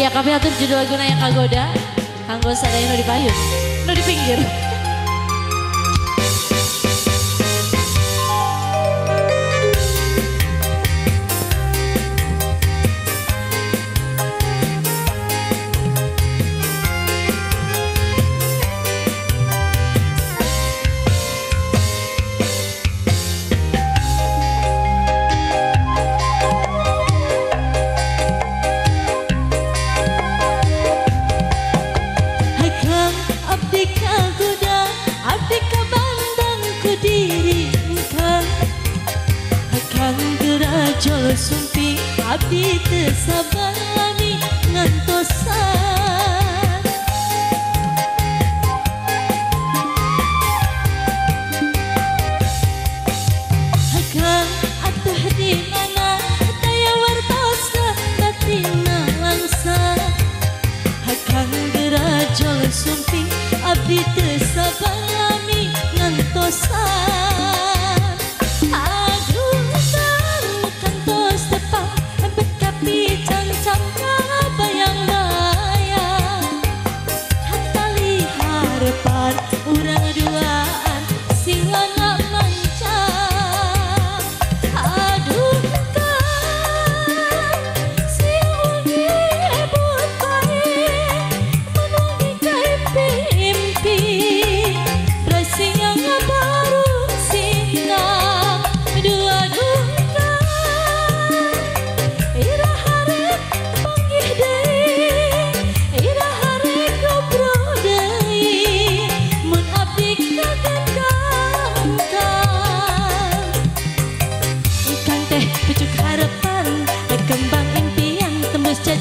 Ya, kami atur judul lagunya yang Kagoda. Kanggo sadaya di payung, nu di pinggir. Jolo sumpi abdi teu sabar lami ngantosan. Hakang atuh di mana daya wartosa batina langsa. Hakang geura jolo sumpi abdi teu sabar lami ngantosan.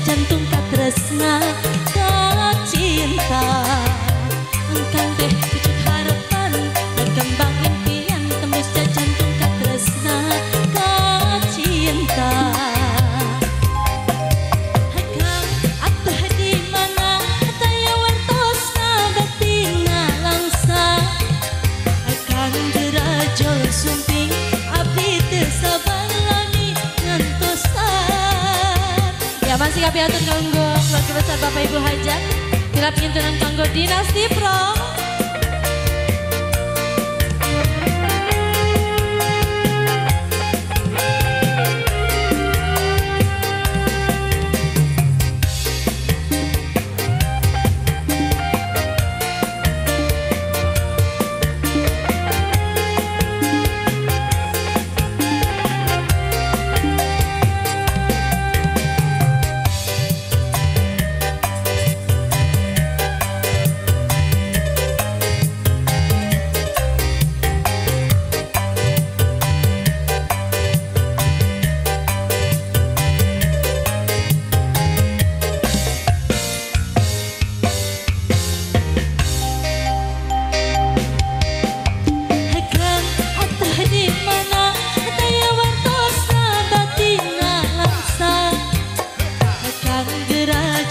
Jantung tak tresna tak cinta, engkang teh pucuk harapan, berkembang impian tembus jantung tak tresna tak cinta. Hakang atuh di mana daya wartosna batina langsa. Hakang geura jolo sumping abdi teu sabar lami ngantosan. Masih kami atur kanggo keluarga besar Bapak Ibu Hajat. Kirap kintunan kanggo Dinasti Pro.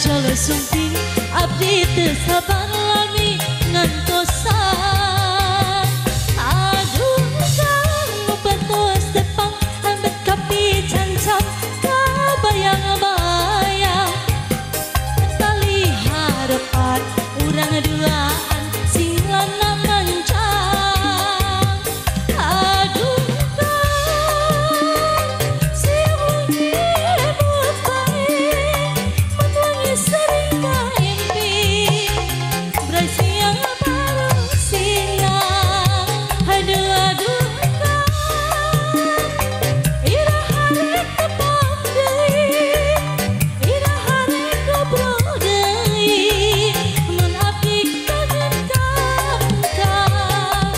Jolo sumping abdi teu sabar lami ngantosan. Aduh kang nupertos tepang ambet kapi cancam kabayang-bayang. Tali harapan urang duaan sing lana mancang. Aduh kang si undi ebut baik. Sering mimpi berai siang baru siang. Aduh-aduh ira harek tepang deui, ira harek ngobrol deui, mun abdi kagenggam kang.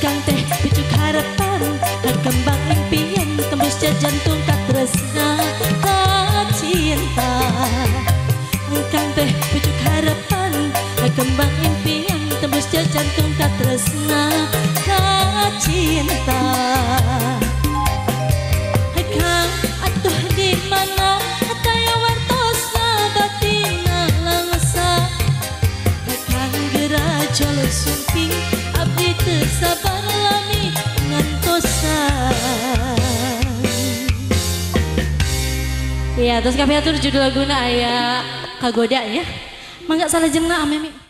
Kang teh pucuk harapan, berkembang impian tembus jantung tak tresna tak cinta. Engkang teh pucuk harapan, berkembang impian tembus jantung tak tresna tak cinta. Kang atuh di mana daya wartosna batina langsa. Kang geura jolo sumping abdi teu sabar lami ngantosan. Iya, terus kami atur judul lagu na aya Kagoda ya. Mangga salah jengna amemi.